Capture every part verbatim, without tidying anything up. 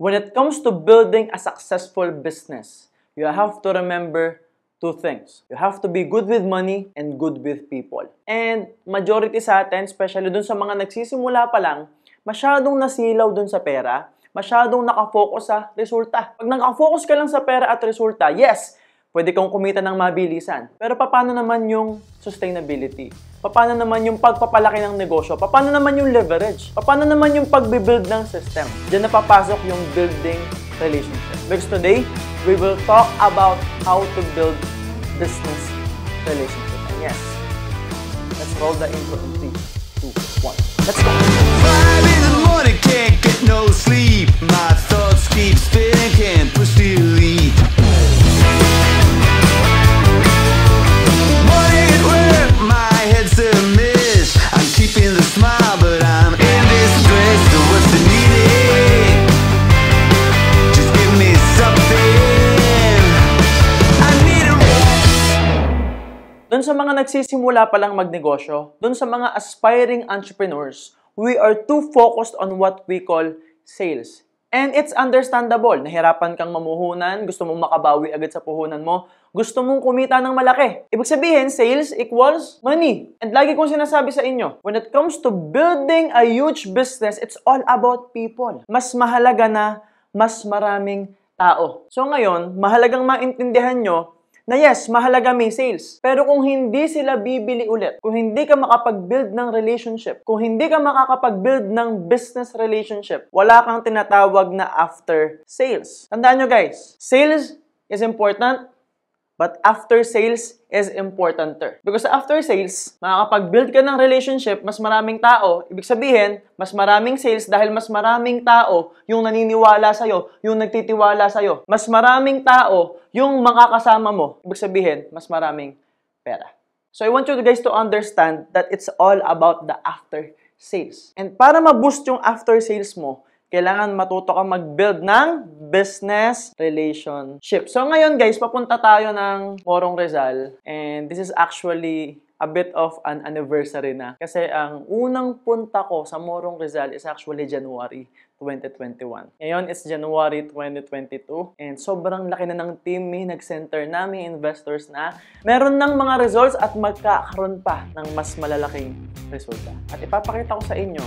When it comes to building a successful business, you have to remember two things. You have to be good with money and good with people. And majority sa atin, especially dun sa mga nagsisimula pa lang, masyadong nasilaw dun sa pera, masyadong nakafocus sa resulta. Pag nakafocus ka lang sa pera at resulta, yes, pwede kang kumita ng mabilisan. Pero paano naman yung sustainability? Paano naman yung pagpapalaki ng negosyo? Paano naman yung leverage? Paano naman yung pagbibuild ng system? Diyan na papasok yung building relationship. Because today, we will talk about how to build business relationship. And yes, let's roll the intro in three, two, one. Let's go! Five in the morning, can't get no sleep. My thoughts keep spinning, can't push the lead. Morning at work, my head's a mess. I'm keeping the smile, but I'm in this dress. So what's the needed? Doon sa mga nagsisimula pa lang magnegosyo, doon sa mga aspiring entrepreneurs, we are too focused on what we call sales. And it's understandable. Nahirapan kang mamuhunan, gusto mong makabawi agad sa puhunan mo, gusto mong kumita ng malaki. Ibig sabihin, sales equals money. And lagi kong sinasabi sa inyo, when it comes to building a huge business, it's all about people. Mas mahalaga na mas maraming tao. So ngayon, mahalagang maintindihan nyo na yes, mahalaga may sales. Pero kung hindi sila bibili ulit, kung hindi ka makapag-build ng relationship, kung hindi ka makakapag-build ng business relationship, wala kang tinatawag na after sales. Tandaan nyo guys, sales is important, but after sales is importanter. Because after sales, makakapag-build ka ng relationship, mas maraming tao, ibig sabihin, mas maraming sales dahil mas maraming tao yung naniniwala sa'yo, yung nagtitiwala sa'yo. Mas maraming tao yung makakasama mo, ibig sabihin, mas maraming pera. So, I want you guys to understand that it's all about the after sales. And para ma-boost yung after sales mo, kailangan matuto kang mag-build ng business relationship. So, ngayon guys, papunta tayo ng Morong Rizal. And this is actually a bit of an anniversary na. Kasi ang unang punta ko sa Morong Rizal is actually January twenty twenty-one. Ngayon, it's January twenty twenty-two. And sobrang laki na ng team, may nag-center na, may investors na. Meron ng mga results at magkakaroon pa ng mas malalaking resulta. At ipapakita ko sa inyo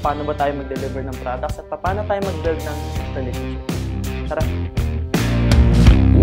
paano ba tayo mag-deliver ng products at paano tayo mag-build ng relationship. Tara!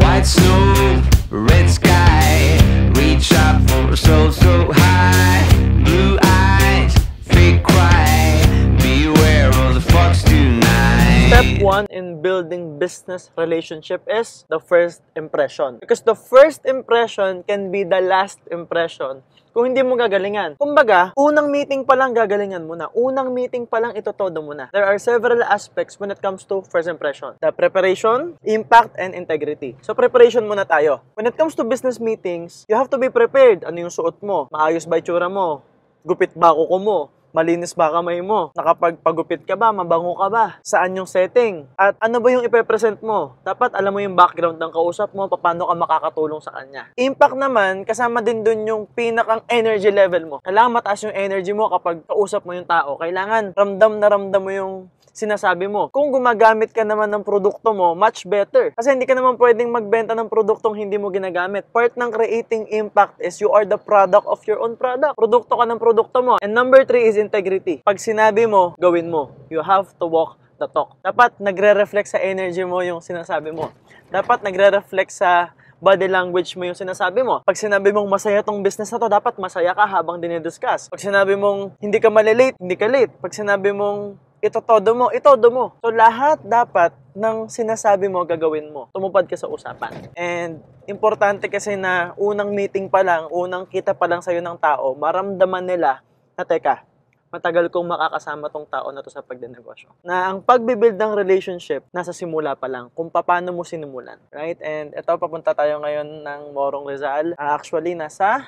White snow, red sky, reach up for so, so high, blue eyes, fake cry, beware of the fox tonight. Step one in building business relationship is the first impression. Because the first impression can be the last impression kung hindi mo gagalingan. Kumbaga, unang meeting pa lang gagalingan mo na. Unang meeting pa lang itotodo mo na. There are several aspects when it comes to first impression. The preparation, impact, and integrity. So, preparation muna tayo. When it comes to business meetings, you have to be prepared. Ano yung suot mo? Maayos ba itsura mo? Gupit ba kuko mo? Malinis ba kamay mo? Nakapagpagupit ka ba? Mabango ka ba? Saan yung setting? At ano ba yung ipepresent mo? Dapat alam mo yung background ng kausap mo, paano ka makakatulong sa kanya. Impact naman, kasama din dun yung pinakang energy level mo. Kailangan mataas yung energy mo kapag kausap mo yung tao. Kailangan ramdam na ramdam mo yung sinasabi mo. Kung gumagamit ka naman ng produkto mo, much better. Kasi hindi ka naman pwedeng magbenta ng produktong hindi mo ginagamit. Part ng creating impact is you are the product of your own product. Produkto ka ng produkto mo. And number three is integrity. Pag sinabi mo, gawin mo. You have to walk the talk. Dapat nagre-reflect sa energy mo yung sinasabi mo. Dapat nagre-reflect sa body language mo yung sinasabi mo. Pag sinabi mong masaya tong business na to, dapat masaya ka habang dinidiscuss. Pag sinabi mong hindi ka malilate, hindi ka late. Pag sinabi mong ito todo mo, ito todo mo. So, lahat dapat ng sinasabi mo, gagawin mo. Tumupad ka sa usapan. And, importante kasi na unang meeting pa lang, unang kita pa lang sa'yo ng tao, maramdaman nila na, teka, matagal kong makakasama tong tao na to sa pagdinegosyo. Na ang pagbibuild ng relationship, nasa simula pa lang, kung paano mo sinimulan. Right? And, ito, papunta tayo ngayon ng Morong Rizal. Uh, actually, nasa,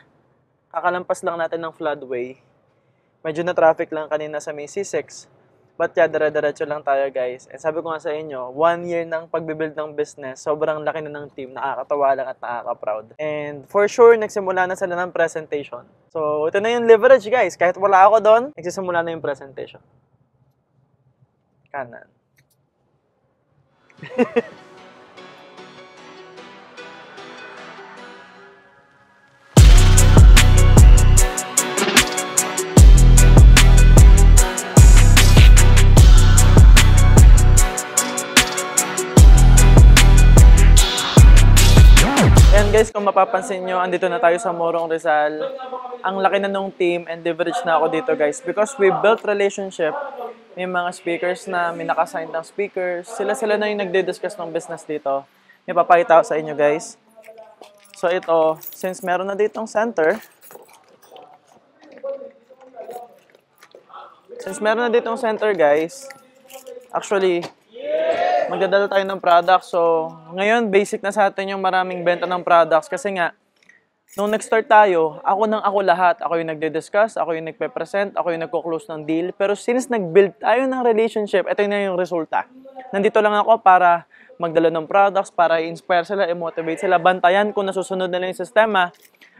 kakalampas lang natin ng floodway. Medyo na traffic lang kanina sa may C six. But yeah, dara-daratso lang tayo guys. And sabi ko nga sa inyo, one year ng pagbibuild ng business, sobrang laki na ng team, nakakatawa lang at nakaka-proud. And for sure, nagsimula na sila ng presentation. So, ito na yung leverage guys. Kahit wala ako doon, nagsisimula na yung presentation. Kanan. Guys, kung mapapansin nyo, andito na tayo sa Morong Rizal. Ang laki na nung team and leverage na ako dito, guys. Because we built relationship. May mga speakers na, may nakasign ng speakers. Sila-sila na yung nagdi-discuss ng business dito. May papakita sa inyo, guys. So ito, since meron na ditong center, since meron na ditong center, guys, actually, magdadala tayo ng products. So, ngayon, basic na sa atin yung maraming benta ng products. Kasi nga, nung nag-start tayo, ako nang ako lahat. Ako yung nagdi-discuss, ako yung nagpe-present, ako yung nagko-close ng deal. Pero since nag-build tayo ng relationship, ito na yung resulta. Nandito lang ako para magdala ng products, para i-inspire sila, i-motivate sila, bantayan kung nasusunod nila yung sistema.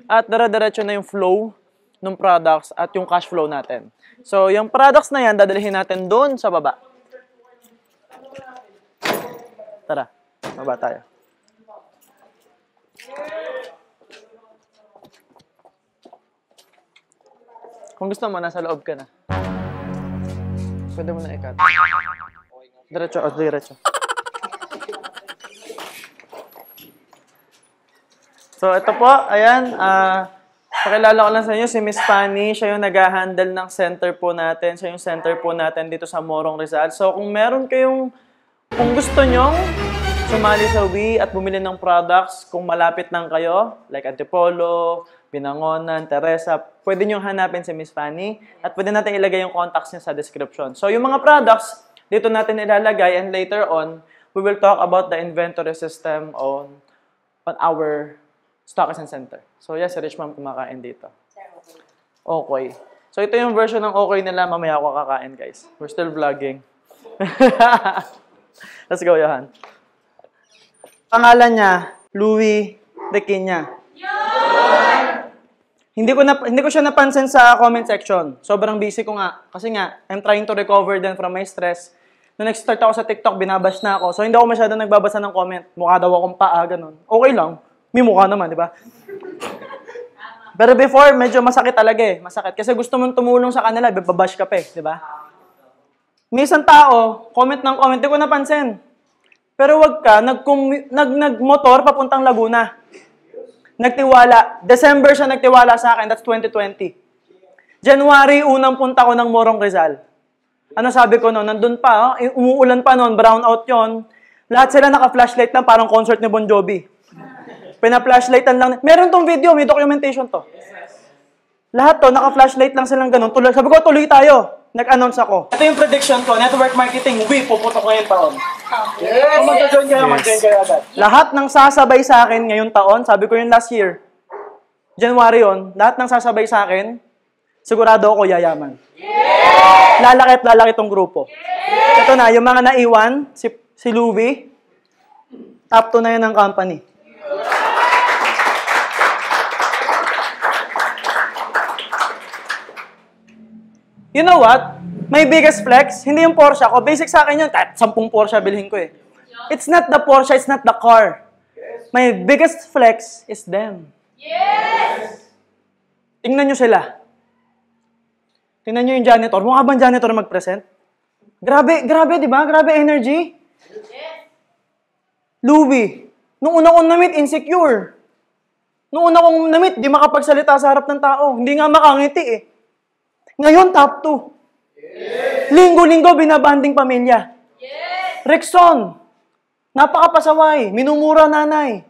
At dara-diretso na yung flow ng products at yung cash flow natin. So, yung products na yan, dadalhin natin doon sa baba. Tara, baba tayo. Kung gusto mo, nasa loob ka na. Pwede mo na i-cut. Diretso, o diretso. So, ito po, ayan. Uh, pakilala ko lang sa inyo, si Miss Fanny. Siya yung nag-handle ng center po natin. Siya yung center po natin dito sa Morong Rizal. So, kung meron kayong... Kung gusto nyong sumali sa Wii at bumili ng products, kung malapit lang kayo, like Antipolo, Binangonan, Teresa, pwede nyong hanapin si Miss Fanny at pwede natin ilagay yung contacts niya sa description. So, yung mga products, dito natin ilalagay and later on, we will talk about the inventory system on, on our stockist and center. So, yes, si Rich Ma'am kumakain dito. Okay. So, ito yung version ng okay nila. Mamaya ako kakain, guys. We're still vlogging. Let's go, Johan. Pangalan niya, Louie Dequeña. Hindi ko na hindi ko siya napansin sa comment section. Sobrang busy ko nga kasi nga I'm trying to recover din from my stress. Nung nag-start ako sa TikTok, binabash na ako. So hindi ako masyadong nagbabasa ng comment. Mukha daw akong paa, ganun. Okay lang. May mukha naman, di ba? Pero before, medyo masakit talaga eh. Masakit kasi gusto mong tumulong sa kanila, babash ka pa eh, di ba? May isang tao, comment ng comment, di ko napansin. Pero wag ka, nag-nag-motor papuntang Laguna. Nagtiwala. December siya nagtiwala sa akin, that's twenty twenty. January, unang punta ko ng Morong Rizal. Ano sabi ko noon? Nandun pa, oh, umuulan pa noon, brownout yon. Lahat sila naka-flashlight lang, parang concert ni Bon Jovi. Pina-flashlightan lang. Meron tong video, may documentation to. Lahat to, naka-flashlight lang silang ganun. Tuloy, sabi ko, tuloy tayo. Nag-announce ako. Ito yung prediction ko, network marketing, we, puputok ngayon taon. Yes! Kung mag-join kayo, yes. mag-join kayo agad. Lahat ng sasabay sa akin ngayong taon, sabi ko yun last year, January yun, lahat ng sasabay sa akin, sigurado ako yayaman. Yes! Lalaki at lalaki tong grupo. Yes! Ito na, yung mga naiwan, si, si Louie, top two na yun ng company. You know what? My biggest flex, hindi yung Porsche ako. Basic sa akin yun, kahit sampung Porsche bilhin ko eh. It's not the Porsche, it's not the car. My biggest flex is them. Yes! Tingnan nyo sila. Tingnan nyo yung janitor. Mukha bang janitor mag-present? Grabe, grabe, di ba? Grabe energy. Yes. Louie, nung una kong na-meet, insecure. Nung una kong na-meet, di makapagsalita sa harap ng tao. Hindi nga makangiti eh. Ngayon, top two. Linggo-linggo, binabanding pamilya. Yes. Rexon, napakapasaway, minumura nanay.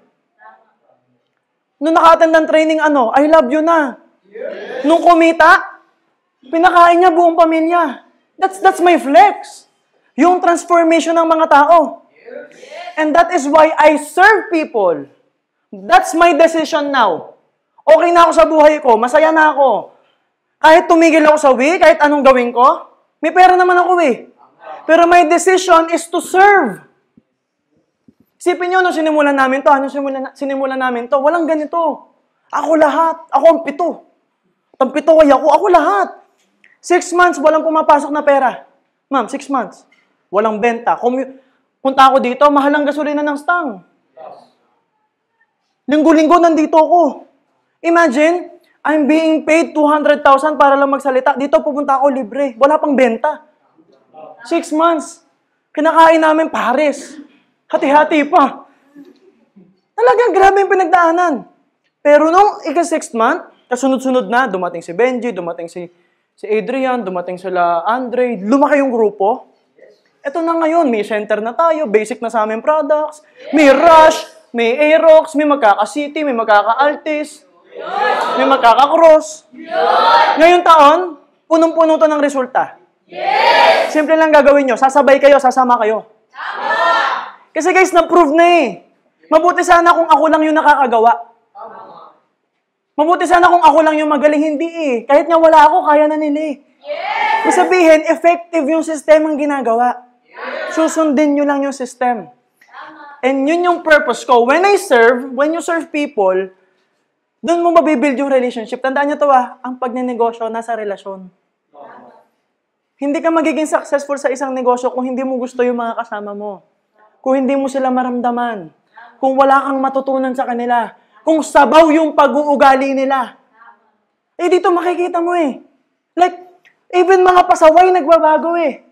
Nung naka-attend ng training, ano, I love you na. Yes. Nung kumita, pinakain niya buong pamilya. That's, that's my flex. Yung transformation ng mga tao. Yes. And that is why I serve people. That's my decision now. Okay na ako sa buhay ko, masaya na ako. Kahit tumigil ako sa way, kahit anong gawin ko, may pera naman ako eh. Pero my decision is to serve. Isipin nyo, nung sinimulan namin to, nung sinimulan, sinimulan namin to, walang ganito. Ako lahat. Ako ang pito. Ang pito kaya ako. Ako lahat. Six months, walang pumapasok na pera. Ma'am, six months. Walang benta. Commu Punta ako dito, mahal ang gasolina ng stang. Linggo-linggo nandito ako. Imagine, I'm being paid two hundred thousand para lang magsalita. Dito pupunta ako libre. Wala pang benta. Six months. Kinakain namin pares. Hati-hati pa. Talagang grabe yung pinagdaanan. Pero nung ika-sixth month, kasunod-sunod na, dumating si Benji, dumating si, si Adrian, dumating sila Andre. Lumaki yung grupo. Ito na ngayon, may center na tayo, basic na sa aming products, may Rush, may Aerox, may magkaka-City, may magkaka-Altis, may magkaka-Cross. Ngayong taon, punong-puno to ng resulta. Yes! Simple lang gagawin nyo, sasabay kayo, sasama kayo. Tama! Kasi guys, na-prove na eh. Mabuti sana kung ako lang yung nakakagawa. Mabuti sana kung ako lang yung magaling, hindi eh. Kahit nga wala ako, kaya na nila eh. Yes! Ibig sabihin, effective yung system ang ginagawa. Susundin nyo lang yung system. And yun yung purpose ko. When I serve, when you serve people, dun mo mabibuild yung relationship. Tandaan nyo to ah, ang pagnenegosyo nasa relasyon. Hindi ka magiging successful sa isang negosyo kung hindi mo gusto yung mga kasama mo. Kung hindi mo sila maramdaman. Kung wala kang matutunan sa kanila. Kung sabaw yung pag-uugali nila. Eh dito makikita mo eh. Like, even mga pasaway nagbabago eh.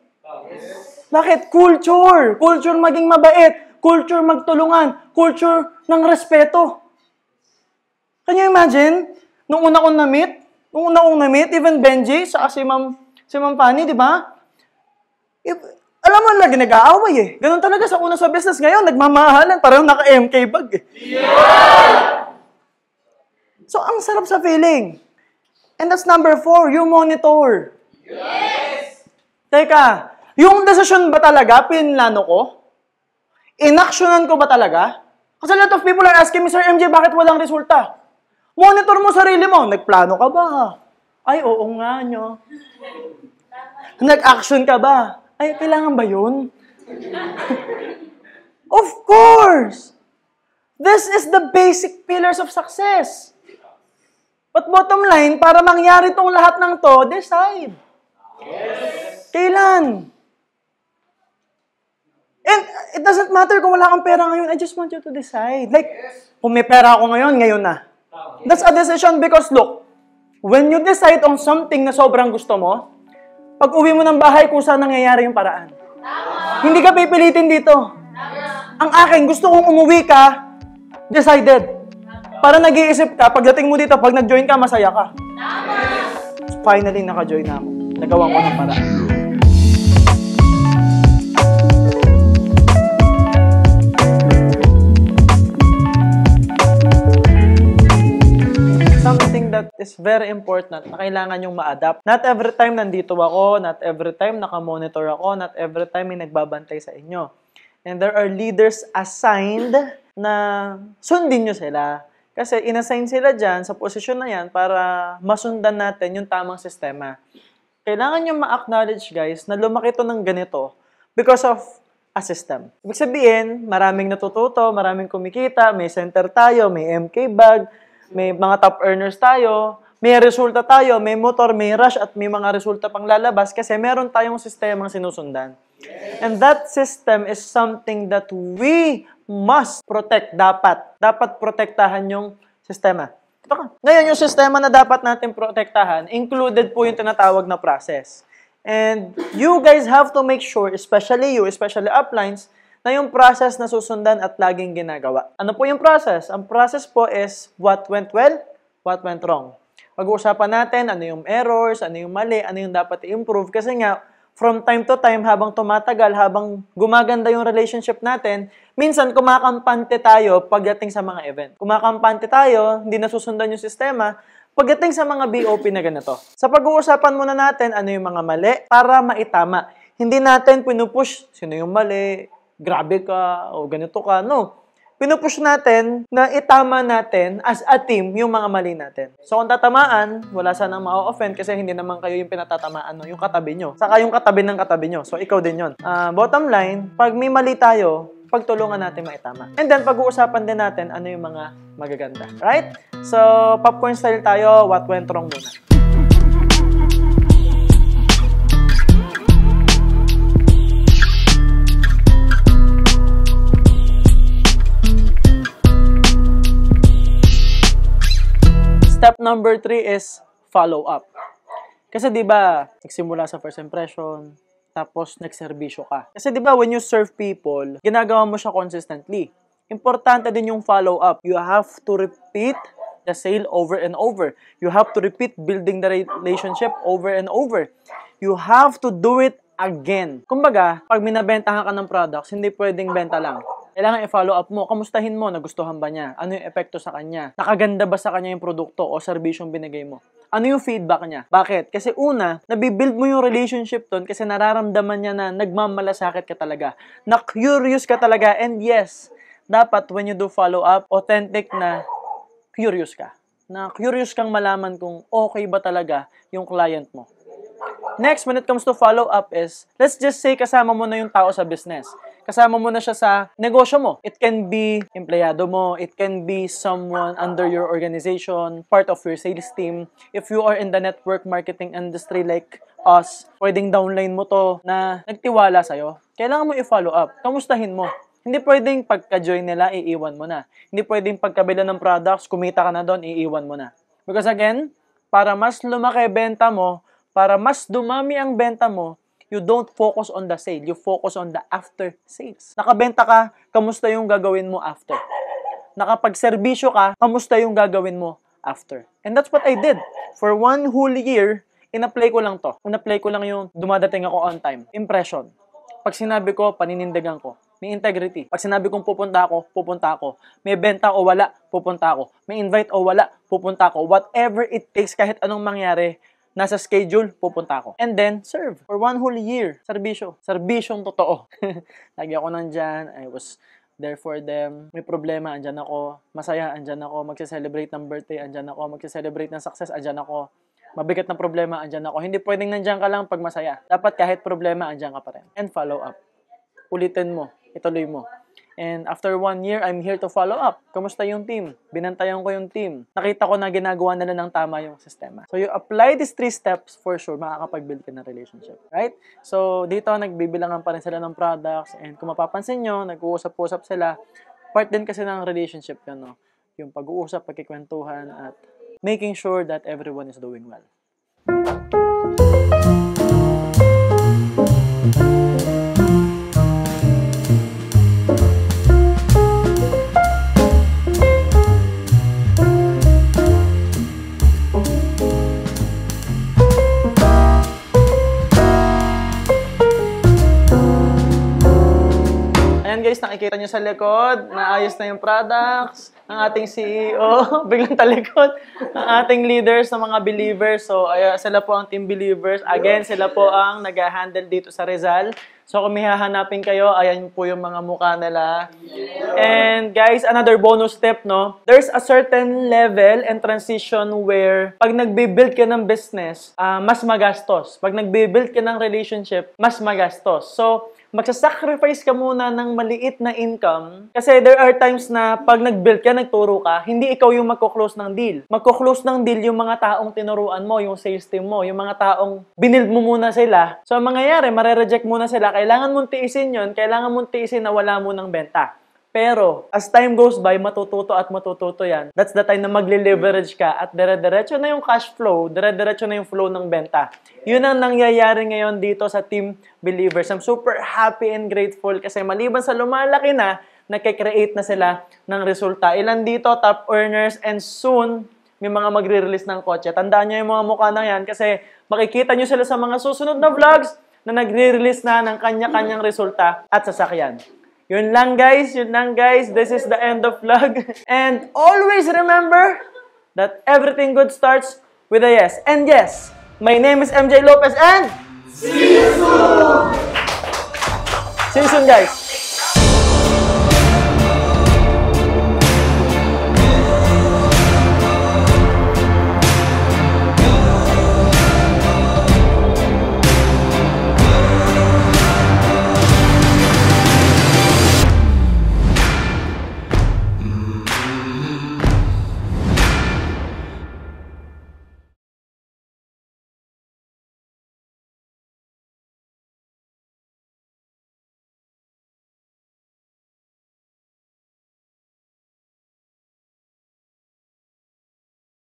Yes. Bakit? Culture. Culture maging mabait. Culture magtulungan. Culture ng respeto. Can you imagine? Nung una kong na-meet, nung una kong na-meet, even Benji, saka si Ma'am si Ma'am Fanny, di ba? Alam mo, lagi nag-aaway eh. Ganun talaga sa una sa business. Ngayon, nagmamahalan. Parang naka-M K bag eh. Yeah! So, ang sarap sa feeling. And that's number four, you monitor. Yes! Teka, yung desisyon ba talaga, pinlano ko? Inaksyonan ko ba talaga? Kasi a lot of people are asking me, Sir M J, bakit walang resulta? Monitor mo sarili mo. Nagplano ka ba? Ay, oo nga nyo. Nag-action ka ba? Ay, kailangan ba yun? Of course! This is the basic pillars of success. But bottom line, para mangyari itong lahat ng to, decide. Yes. Kailan? And it doesn't matter kung wala kang pera ngayon. I just want you to decide. Like, yes. Kung may pera ako ngayon, ngayon na. Okay. That's a decision because look, when you decide on something na sobrang gusto mo, pag uwi mo ng bahay, kung saan nangyayari yung paraan. Tama. Hindi ka pipilitin dito. Tama. Ang akin, gusto kong umuwi ka, decided. Para nag-iisip ka, pagdating mo dito, pag nag-join ka, masaya ka. Tama! Finally, naka-join na ako. Nagawa ko ng paraan. Something that is very important na kailangan yung ma-adapt. Not every time nandito ako, not every time nakamonitor ako, not every time may nagbabantay sa inyo. And there are leaders assigned na sundin nyo sila. Kasi inassign sila dyan sa posisyon na yan para masundan natin yung tamang sistema. Kailangan nyo ma-acknowledge guys na lumaki ito ng ganito because of a system. Ibig sabihin, maraming natututo, maraming kumikita, may center tayo, may M K bag, may mga top earners tayo, may resulta tayo, may motor, may rush at may mga resulta pang lalabas kasi meron tayong sistemang sinusundan. Yes. And that system is something that we must protect, dapat. Dapat protektahan yung sistema. Ngayon, yung sistema na dapat natin protektahan, included po yung tinatawag na process. And you guys have to make sure, especially you, especially uplines, na yung process na susundan at laging ginagawa. Ano po yung process? Ang process po is what went well, what went wrong. Pag-uusapan natin, ano yung errors, ano yung mali, ano yung dapat i-improve. Kasi nga, from time to time, habang tumatagal, habang gumaganda yung relationship natin, minsan kumakampante tayo pagdating sa mga event. Kumakampante tayo, hindi nasusundan yung sistema, pagdating sa mga B O P na ganito. Sa pag-uusapan muna natin, ano yung mga mali para maitama. Hindi natin pinupush, sino yung mali, grabe ka, o ganito ka, no. Pinupush natin na itama natin as a team yung mga mali natin. So kung tatamaan, wala sanang ma-offend kasi hindi naman kayo yung pinatatamaan, no? Yung katabi nyo. Saka yung katabi ng katabi nyo. So ikaw din yun. Uh, bottom line, pag may mali tayo, pagtulungan natin maitama. And then pag-uusapan din natin ano yung mga magaganda. Right? So popcorn style tayo, what went wrong muna. number three is follow-up. Kasi di ba, nagsimula sa first impression, tapos nagserbisyo ka. Kasi di ba, when you serve people, ginagawa mo siya consistently. Importante din yung follow-up. You have to repeat the sale over and over. You have to repeat building the relationship over and over. You have to do it again. Kumbaga, pag minabentahan ka ng products, hindi pwedeng benta lang. Kailangan i-follow up mo. Kamustahin mo? Nagustuhan ba niya? Ano yung epekto sa kanya? Nakaganda ba sa kanya yung produkto o serbisyong binigay mo? Ano yung feedback niya? Bakit? Kasi una, nabibuild mo yung relationship doon kasi nararamdaman niya na nagmamalasakit ka talaga. Na-curious ka talaga. And yes, dapat when you do follow up, authentic na curious ka. Na curious kang malaman kung okay ba talaga yung client mo. Next, when it comes to follow up is, let's just say kasama mo na yung tao sa business. Kasama mo na siya sa negosyo mo. It can be empleyado mo. It can be someone under your organization, part of your sales team. If you are in the network marketing industry like us, pwedeng downline mo to na nagtiwala sa'yo. Kailangan mo i-follow up. Kamustahin mo. Hindi pwedeng pagka-join nila, iiwan mo na. Hindi pwedeng pagkabila ng products, kumita ka na doon, iiwan mo na. Because again, para mas lumaki benta mo, para mas dumami ang benta mo, you don't focus on the sale. You focus on the after sales. Nakabenta ka, kamusta yung gagawin mo after? Nakapagserbisyo ka, kamusta yung gagawin mo after? And that's what I did. For one whole year, in-apply ko lang to. In-apply ko lang yung dumadating ako on time. Impression. Pag sinabi ko, paninindigan ko. May integrity. Pag sinabi kong pupunta ako, pupunta ako. May benta o wala, pupunta ako. May invite o wala, pupunta ako. Whatever it takes, kahit anong mangyari, nasa schedule, pupunta ako. And then, serve. For one whole year. Serbisyo. Serbisyong totoo. Lagi ako nandyan. I was there for them. May problema, andyan ako. Masaya, andyan ako. Magse-celebrate ng birthday, andyan ako. Magse-celebrate ng success, andyan ako. Mabigat na problema, andyan ako. Hindi pwedeng nandyan ka lang pag masaya. Dapat kahit problema, andyan ka pa rin. And follow up. Ulitin mo. Ituloy mo. And after one year, I'm here to follow up. Kamusta yung team? Binantayan ko yung team. Nakita ko na ginagawa nila ng tama yung sistema. So you apply these three steps, for sure, makakapag-build ka ng relationship. Right? So dito, nagbibilangan pa rin sila ng products. And kung mapapansin nyo, nag-uusap-usap sila. Part din kasi ng relationship yun, no? Yung pag-uusap, pagkikwentuhan, at making sure that everyone is doing well. Guys, nakikita nyo sa likod, naayos na yung products, ang ating C E O, biglang talikod, ang ating leaders na mga believers. So, uh, sila po ang team believers. Again, sila po ang nag-handle dito sa Rizal. So, kung may hahanapin kayo, ayan po yung mga mukha nila. And guys, another bonus tip, no? There's a certain level and transition where pag nagbe-build ka ng business, uh, mas magastos. Pag nagbe-build ka ng relationship, mas magastos. So, magsasacrifice ka muna ng maliit na income kasi there are times na pag nag-build ka, nagturo ka, hindi ikaw yung magko-close ng deal. Magko-close ng deal yung mga taong tinuruan mo, yung sales team mo, yung mga taong binild mo muna sila. So, ang mangyayari, mare-reject muna sila. Kailangan mong tiisin yun, kailangan mong tiisin na wala mo ng benta. Pero, as time goes by, matututo at matututo yan. That's the time na magle-leverage ka at dire-diretso na yung cash flow, dire-diretso na yung flow ng benta. Yun ang nangyayari ngayon dito sa Team Believers. I'm super happy and grateful kasi maliban sa lumalaki na, nagkikreate na sila ng resulta. Ilan dito, top earners, and soon, may mga magre-release ng kotse. Tandaan nyo yung mga mukha na yan kasi makikita nyo sila sa mga susunod na vlogs na nagre-release na ng kanya-kanyang resulta at sasakyan. Yun lang guys, yun lang guys. This is the end of vlog. And always remember that everything good starts with a yes. And yes, my name is M J Lopez and see you soon! See you soon guys!